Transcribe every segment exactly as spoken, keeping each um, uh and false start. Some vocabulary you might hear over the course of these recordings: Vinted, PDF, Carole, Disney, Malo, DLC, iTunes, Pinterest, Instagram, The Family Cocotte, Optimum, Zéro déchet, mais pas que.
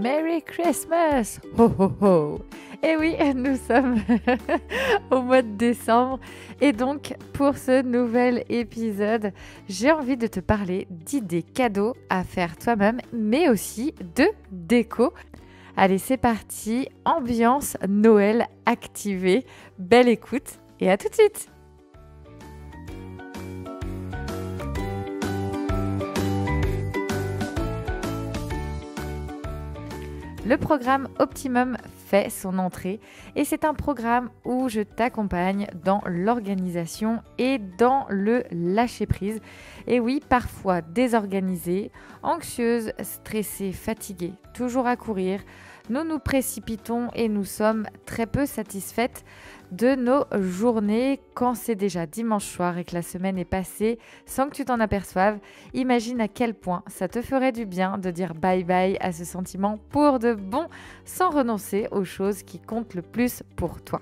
Merry Christmas! Ho ho ho! Et oui, nous sommes au mois de décembre et donc pour ce nouvel épisode, j'ai envie de te parler d'idées cadeaux à faire toi-même mais aussi de déco. Allez, c'est parti, ambiance Noël activée, belle écoute et à tout de suite! Le programme Optimum fait son entrée et c'est un programme où je t'accompagne dans l'organisation et dans le lâcher-prise. Et oui, parfois désorganisée, anxieuse, stressée, fatiguée, toujours à courir, nous nous précipitons et nous sommes très peu satisfaites de nos journées quand c'est déjà dimanche soir et que la semaine est passée sans que tu t'en aperçoives. Imagine à quel point ça te ferait du bien de dire bye bye à ce sentiment pour de bon sans renoncer aux choses qui comptent le plus pour toi.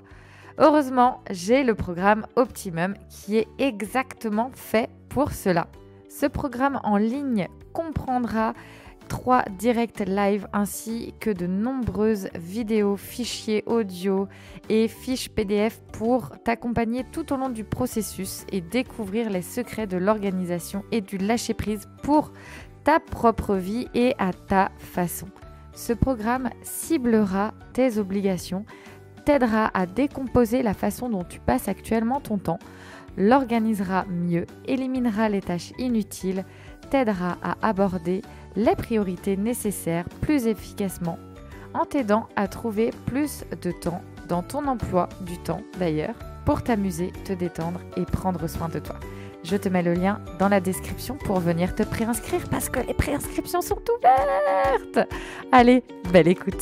Heureusement, j'ai le programme Optimum qui est exactement fait pour cela. Ce programme en ligne comprendra trois directs live ainsi que de nombreuses vidéos, fichiers audio et fiches P D F pour t'accompagner tout au long du processus et découvrir les secrets de l'organisation et du lâcher-prise pour ta propre vie et à ta façon. Ce programme ciblera tes obligations, t'aidera à décomposer la façon dont tu passes actuellement ton temps, l'organisera mieux, éliminera les tâches inutiles, t'aidera à aborder les priorités nécessaires plus efficacement en t'aidant à trouver plus de temps dans ton emploi du temps d'ailleurs pour t'amuser, te détendre et prendre soin de toi. Je te mets le lien dans la description pour venir te préinscrire parce que les préinscriptions sont ouvertes. Allez, belle écoute!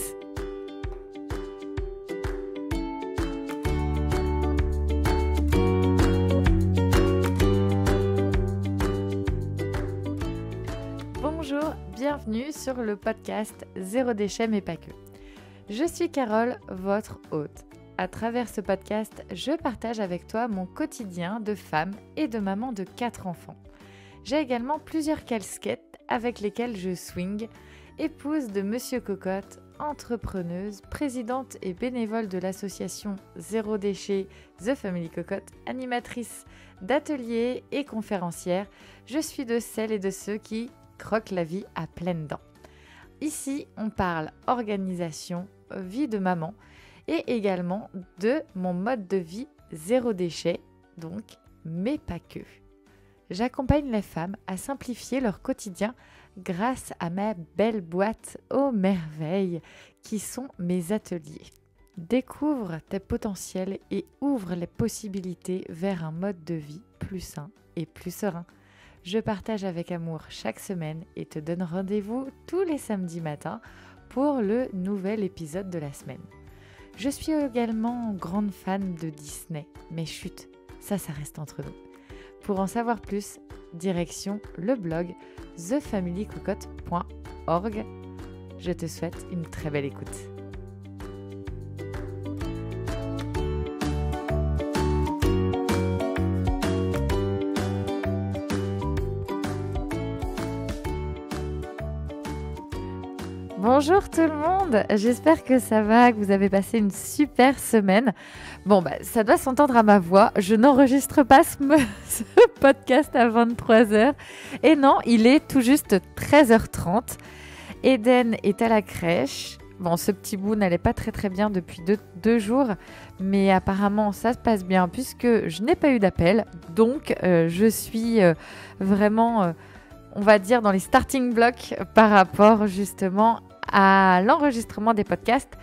Bienvenue sur le podcast Zéro déchet, mais pas que. Je suis Carole, votre hôte. À travers ce podcast, je partage avec toi mon quotidien de femme et de maman de quatre enfants. J'ai également plusieurs casquettes avec lesquelles je swing, épouse de Monsieur Cocotte, entrepreneuse, présidente et bénévole de l'association Zéro déchet, The Family Cocotte, animatrice d'ateliers et conférencière. Je suis de celles et de ceux qui croque la vie à pleines dents. Ici, on parle organisation, vie de maman et également de mon mode de vie zéro déchet, donc mais pas que. J'accompagne les femmes à simplifier leur quotidien grâce à ma belle boîte aux merveilles qui sont mes ateliers. Découvre tes potentiels et ouvre les possibilités vers un mode de vie plus sain et plus serein. Je partage avec amour chaque semaine et te donne rendez-vous tous les samedis matins pour le nouvel épisode de la semaine. Je suis également grande fan de Disney, mais chut, ça, ça reste entre nous. Pour en savoir plus, direction le blog the family cocotte point org. Je te souhaite une très belle écoute. Bonjour tout le monde, j'espère que ça va, que vous avez passé une super semaine. Bon, bah, ça doit s'entendre à ma voix, je n'enregistre pas ce, ce podcast à vingt-trois heures. Et non, il est tout juste treize heures trente. Eden est à la crèche. Bon, ce petit bout n'allait pas très très bien depuis deux, deux jours, mais apparemment ça se passe bien puisque je n'ai pas eu d'appel. Donc, euh, je suis euh, vraiment, euh, on va dire, dans les starting blocks par rapport justement à l'enregistrement des podcasts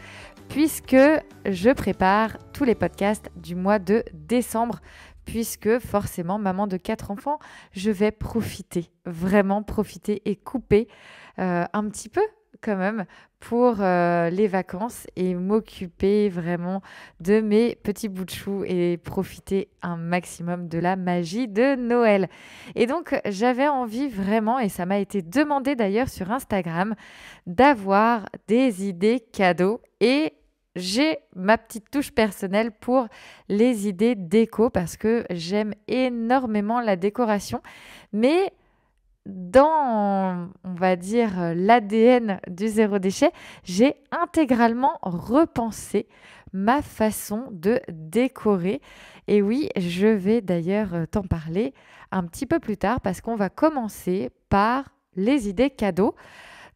puisque je prépare tous les podcasts du mois de décembre puisque forcément, maman de quatre enfants, je vais profiter, vraiment profiter et couper euh, un petit peu quand même pour euh, les vacances et m'occuper vraiment de mes petits bouts de chou et profiter un maximum de la magie de Noël. Et donc, j'avais envie vraiment, et ça m'a été demandé d'ailleurs sur Instagram, d'avoir des idées cadeaux et j'ai ma petite touche personnelle pour les idées déco parce que j'aime énormément la décoration, mais dans, on va dire, l'A D N du zéro déchet, j'ai intégralement repensé ma façon de décorer. Et oui, je vais d'ailleurs t'en parler un petit peu plus tard parce qu'on va commencer par les idées cadeaux.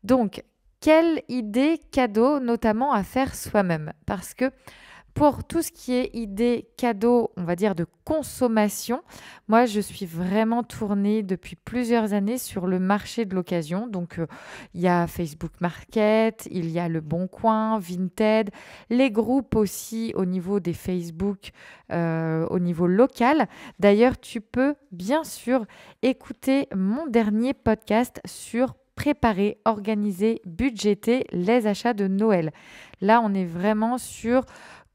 Donc, quelle idée cadeau notamment à faire soi-même? Parce que pour tout ce qui est idée cadeau, on va dire de consommation, moi je suis vraiment tournée depuis plusieurs années sur le marché de l'occasion. Donc euh, il y a Facebook Market, il y a Le Bon Coin, Vinted, les groupes aussi au niveau des Facebook, euh, au niveau local. D'ailleurs, tu peux bien sûr écouter mon dernier podcast sur préparer, organiser, budgéter les achats de Noël. Là, on est vraiment sur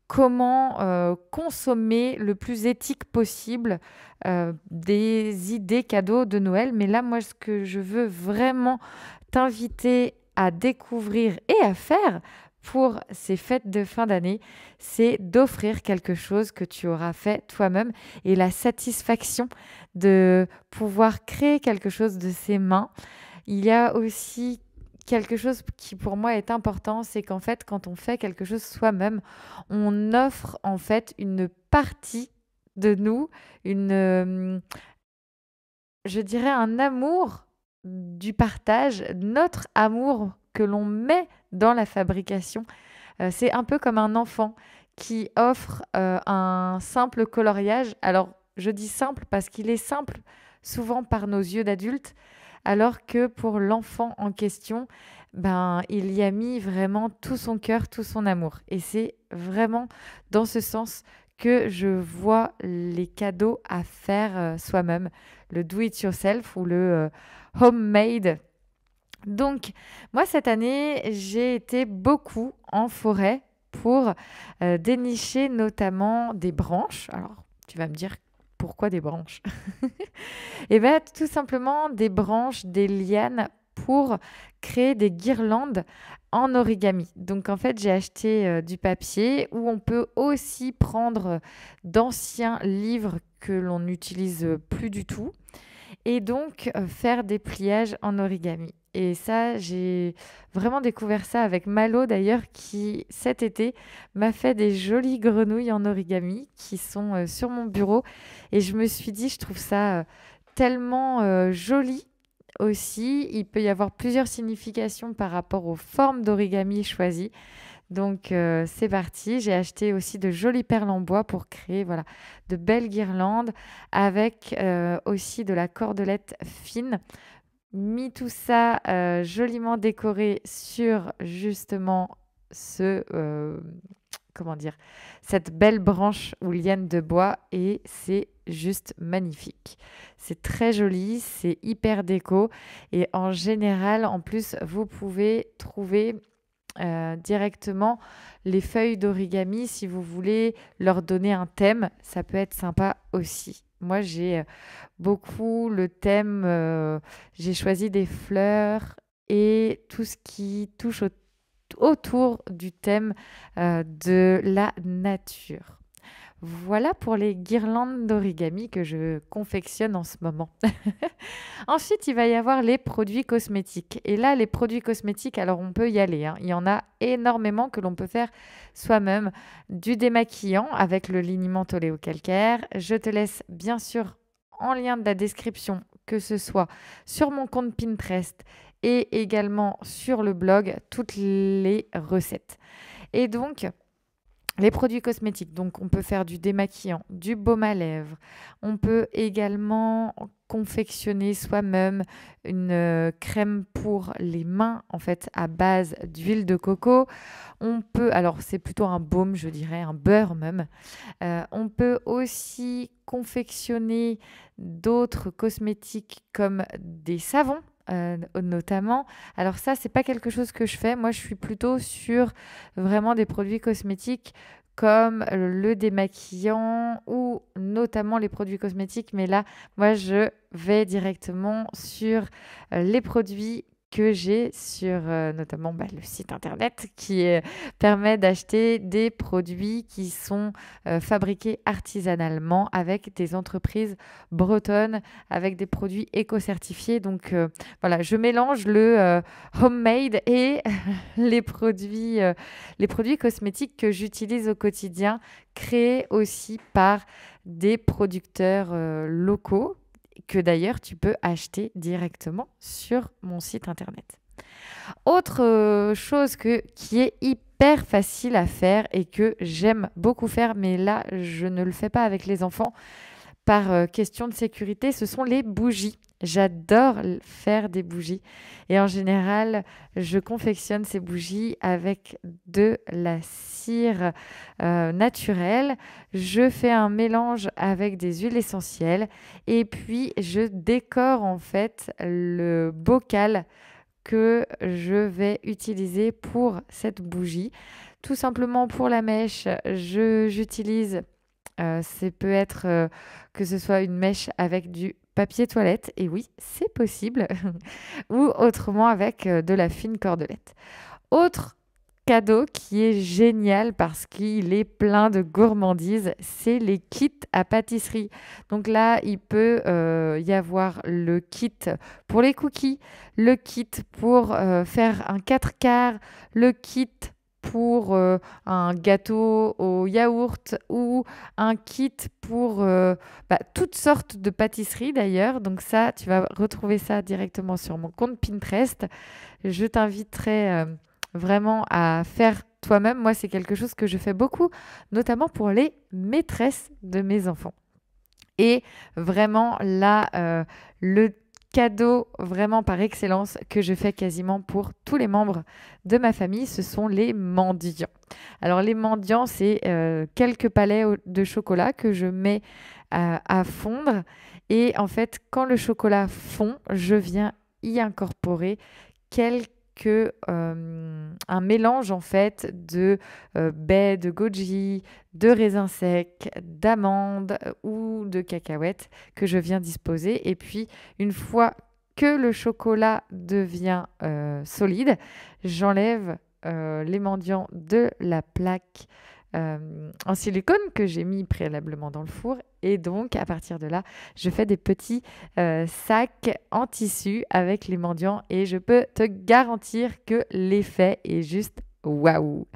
comment euh, consommer le plus éthique possible euh, des idées cadeaux de Noël. Mais là, moi, ce que je veux vraiment t'inviter à découvrir et à faire pour ces fêtes de fin d'année, c'est d'offrir quelque chose que tu auras fait toi-même et la satisfaction de pouvoir créer quelque chose de ses mains. Il y a aussi quelque chose qui pour moi est important, c'est qu'en fait, quand on fait quelque chose soi-même, on offre en fait une partie de nous, une, euh, je dirais un amour du partage, notre amour que l'on met dans la fabrication. Euh, c'est un peu comme un enfant qui offre euh, un simple coloriage. Alors, je dis simple parce qu'il est simple souvent par nos yeux d'adultes, alors que pour l'enfant en question, ben, il y a mis vraiment tout son cœur, tout son amour. Et c'est vraiment dans ce sens que je vois les cadeaux à faire soi-même, le do-it-yourself ou le euh, homemade. Donc, moi, cette année, j'ai été beaucoup en forêt pour euh, dénicher notamment des branches. Alors, tu vas me dire pourquoi des branches? Et bien, tout simplement des branches, des lianes pour créer des guirlandes en origami. Donc, en fait, j'ai acheté euh, du papier où on peut aussi prendre d'anciens livres que l'on n'utilise plus du tout et donc euh, faire des pliages en origami. Et ça, j'ai vraiment découvert ça avec Malo d'ailleurs qui, cet été, m'a fait des jolies grenouilles en origami qui sont euh, sur mon bureau. Et je me suis dit, je trouve ça euh, tellement euh, joli aussi. Il peut y avoir plusieurs significations par rapport aux formes d'origami choisies. Donc, euh, c'est parti. J'ai acheté aussi de jolies perles en bois pour créer voilà, de belles guirlandes avec euh, aussi de la cordelette fine. Mis tout ça euh, joliment décoré sur justement ce, euh, comment dire, cette belle branche ou liane de bois et c'est juste magnifique. C'est très joli, c'est hyper déco et en général, en plus, vous pouvez trouver Euh, directement les feuilles d'origami si vous voulez leur donner un thème, ça peut être sympa aussi. Moi j'ai beaucoup le thème, euh, j'ai choisi des fleurs et tout ce qui touche au autour du thème euh, de la nature. Voilà pour les guirlandes d'origami que je confectionne en ce moment. Ensuite, il va y avoir les produits cosmétiques. Et là, les produits cosmétiques, alors on peut y aller, hein. Il y en a énormément que l'on peut faire soi-même. Du démaquillant avec le liniment oléocalcaire. Je te laisse bien sûr en lien de la description, que ce soit sur mon compte Pinterest et également sur le blog, toutes les recettes. Et donc, les produits cosmétiques, donc on peut faire du démaquillant, du baume à lèvres. On peut également confectionner soi-même une crème pour les mains, en fait, à base d'huile de coco. On peut, alors c'est plutôt un baume, je dirais, un beurre même. Euh, on peut aussi confectionner d'autres cosmétiques comme des savons. Euh, notamment. Alors ça, c'est pas quelque chose que je fais. Moi, je suis plutôt sur vraiment des produits cosmétiques comme le démaquillant ou notamment les produits cosmétiques. Mais là, moi, je vais directement sur les produits que j'ai sur euh, notamment bah, le site internet qui euh, permet d'acheter des produits qui sont euh, fabriqués artisanalement avec des entreprises bretonnes, avec des produits éco-certifiés. Donc euh, voilà, je mélange le euh, homemade et les produits, euh, les produits cosmétiques que j'utilise au quotidien, créés aussi par des producteurs euh, locaux, que d'ailleurs tu peux acheter directement sur mon site internet. Autre chose que, qui est hyper facile à faire et que j'aime beaucoup faire, mais là je ne le fais pas avec les enfants par question de sécurité, ce sont les bougies. J'adore faire des bougies et en général, je confectionne ces bougies avec de la cire euh, naturelle. Je fais un mélange avec des huiles essentielles et puis je décore en fait le bocal que je vais utiliser pour cette bougie. Tout simplement pour la mèche, je, j'utilise... Euh, c'est peut être euh, que ce soit une mèche avec du papier toilette, et oui, c'est possible, ou autrement avec euh, de la fine cordelette. Autre cadeau qui est génial parce qu'il est plein de gourmandises, c'est les kits à pâtisserie. Donc là, il peut euh, y avoir le kit pour les cookies, le kit pour euh, faire un quatre quarts, le kit pour euh, un gâteau au yaourt ou un kit pour euh, bah, toutes sortes de pâtisseries d'ailleurs. Donc ça, tu vas retrouver ça directement sur mon compte Pinterest. Je t'inviterai euh, vraiment à faire toi-même. Moi, c'est quelque chose que je fais beaucoup, notamment pour les maîtresses de mes enfants. Et vraiment là, euh, le cadeau vraiment par excellence que je fais quasiment pour tous les membres de ma famille, ce sont les mendiants. Alors les mendiants, c'est euh, quelques palets de chocolat que je mets euh, à fondre et en fait quand le chocolat fond, je viens y incorporer quelques que euh, un mélange en fait de euh, baies, de goji, de raisins secs, d'amandes ou de cacahuètes que je viens disposer. Et puis, une fois que le chocolat devient euh, solide, j'enlève euh, les mendiants de la plaque euh, en silicone que j'ai mis préalablement dans le four. Et donc, à partir de là, je fais des petits euh, sacs en tissu avec les mendiants et je peux te garantir que l'effet est juste waouh!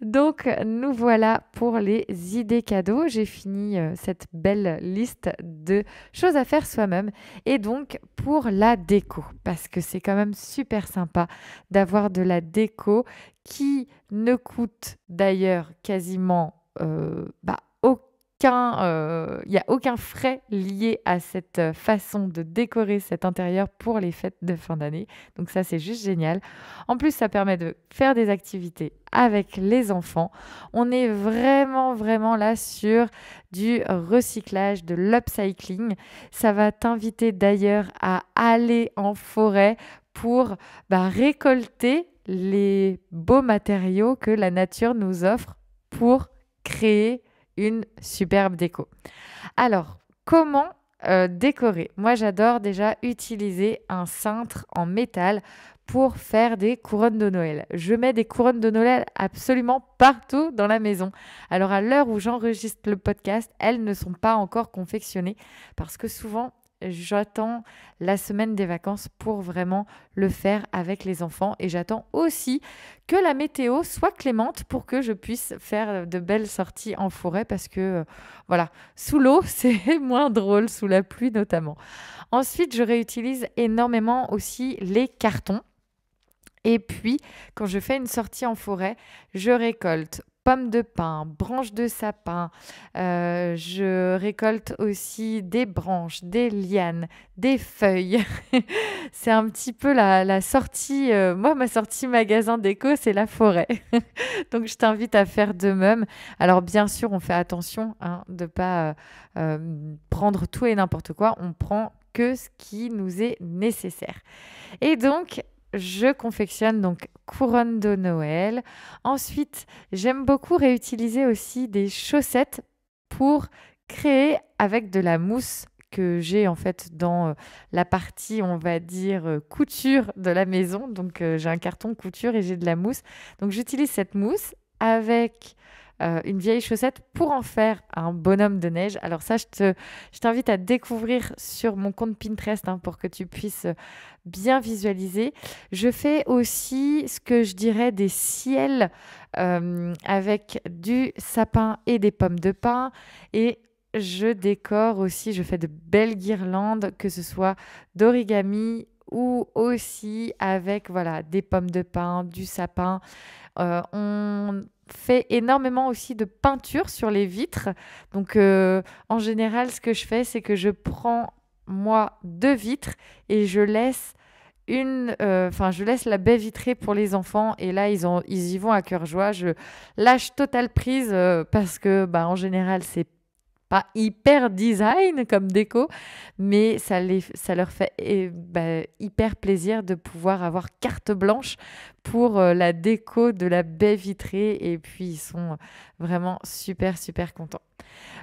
Donc, nous voilà pour les idées cadeaux. J'ai fini euh, cette belle liste de choses à faire soi-même. Et donc, pour la déco, parce que c'est quand même super sympa d'avoir de la déco qui ne coûte d'ailleurs quasiment euh, bah, il euh, n'y a aucun frais lié à cette façon de décorer cet intérieur pour les fêtes de fin d'année. Donc ça, c'est juste génial. En plus, ça permet de faire des activités avec les enfants. On est vraiment, vraiment là sur du recyclage, de l'upcycling. Ça va t'inviter d'ailleurs à aller en forêt pour bah, récolter les beaux matériaux que la nature nous offre pour créer une superbe déco. Alors, comment euh, décorer? Moi, j'adore déjà utiliser un cintre en métal pour faire des couronnes de Noël. Je mets des couronnes de Noël absolument partout dans la maison. Alors, à l'heure où j'enregistre le podcast, elles ne sont pas encore confectionnées parce que souvent, j'attends la semaine des vacances pour vraiment le faire avec les enfants et j'attends aussi que la météo soit clémente pour que je puisse faire de belles sorties en forêt parce que euh, voilà, sous l'eau c'est moins drôle, sous la pluie notamment. Ensuite, je réutilise énormément aussi les cartons et puis quand je fais une sortie en forêt, je récolte pommes de pin, branches de sapin, euh, je récolte aussi des branches, des lianes, des feuilles. C'est un petit peu la, la sortie, euh, moi ma sortie magasin déco, c'est la forêt. Donc je t'invite à faire de même. Alors bien sûr, on fait attention hein, de ne pas euh, euh, prendre tout et n'importe quoi, on prend que ce qui nous est nécessaire. Et donc, je confectionne donc couronne de Noël. Ensuite, j'aime beaucoup réutiliser aussi des chaussettes pour créer avec de la mousse que j'ai en fait dans la partie, on va dire, couture de la maison. Donc, euh, j'ai un carton couture et j'ai de la mousse. Donc, j'utilise cette mousse avec euh, une vieille chaussette pour en faire un bonhomme de neige. Alors ça, je te, je t'invite à découvrir sur mon compte Pinterest hein, pour que tu puisses bien visualiser. Je fais aussi ce que je dirais des ciels euh, avec du sapin et des pommes de pin, et je décore aussi, je fais de belles guirlandes, que ce soit d'origami ou aussi avec voilà, des pommes de pin, du sapin. Euh, on fait énormément aussi de peinture sur les vitres. Donc, euh, en général, ce que je fais, c'est que je prends, moi, deux vitres et je laisse une, euh, enfin, je laisse la baie vitrée pour les enfants. Et là, ils, ont, ils y vont à cœur joie. Je lâche totale prise euh, parce que, bah, en général, c'est pas hyper design comme déco, mais ça, les, ça leur fait eh, bah, hyper plaisir de pouvoir avoir carte blanche pour euh, la déco de la baie vitrée, et puis ils sont vraiment super super contents.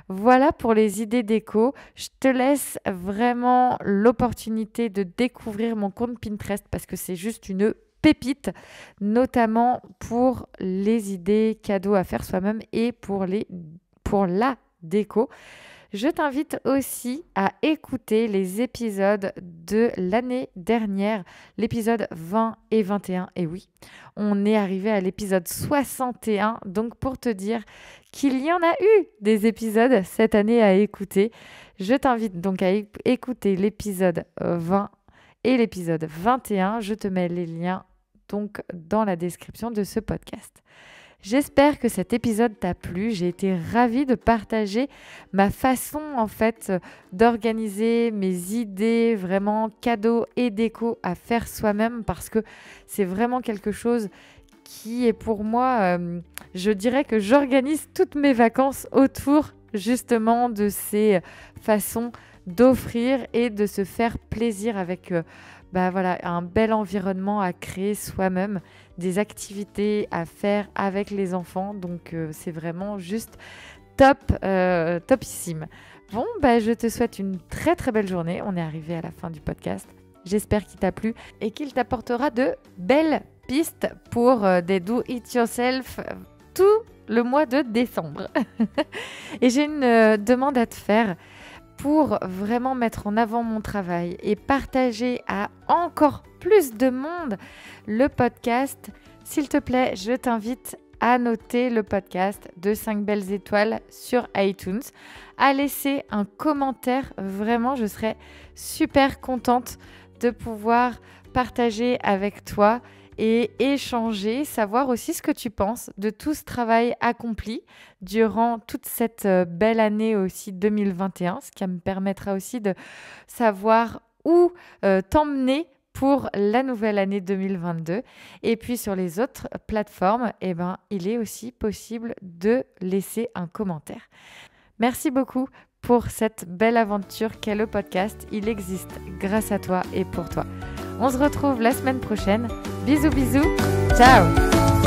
Voilà pour les idées déco. Je te laisse vraiment l'opportunité de découvrir mon compte Pinterest parce que c'est juste une pépite, notamment pour les idées cadeaux à faire soi-même et pour, les, pour la déco. Je t'invite aussi à écouter les épisodes de l'année dernière, l'épisode vingt et vingt et un. Et oui, on est arrivé à l'épisode soixante et un, donc pour te dire qu'il y en a eu des épisodes cette année à écouter. Je t'invite donc à écouter l'épisode vingt et l'épisode vingt et un. Je te mets les liens donc dans la description de ce podcast. J'espère que cet épisode t'a plu. J'ai été ravie de partager ma façon en fait d'organiser mes idées, vraiment cadeaux et déco à faire soi-même, parce que c'est vraiment quelque chose qui est pour moi, euh, je dirais que j'organise toutes mes vacances autour justement de ces façons d'offrir et de se faire plaisir avec euh, bah voilà, un bel environnement à créer soi-même, des activités à faire avec les enfants. Donc, euh, c'est vraiment juste top, euh, topissime. Bon, bah, je te souhaite une très très belle journée. On est arrivé à la fin du podcast. J'espère qu'il t'a plu et qu'il t'apportera de belles pistes pour euh, des do-it-yourself tout le mois de décembre. Et j'ai une euh, demande à te faire. Pour vraiment mettre en avant mon travail et partager à encore plus de monde le podcast, s'il te plaît, je t'invite à noter le podcast de cinq belles étoiles sur iTunes, à laisser un commentaire. Vraiment, je serais super contente de pouvoir partager avec toi et échanger, savoir aussi ce que tu penses de tout ce travail accompli durant toute cette belle année aussi deux mille vingt et un, ce qui me permettra aussi de savoir où euh, t'emmener pour la nouvelle année deux mille vingt-deux. Et puis sur les autres plateformes, eh ben, il est aussi possible de laisser un commentaire. Merci beaucoup pour cette belle aventure qu'est le podcast. Il existe grâce à toi et pour toi. On se retrouve la semaine prochaine. Bisous, bisous. Ciao!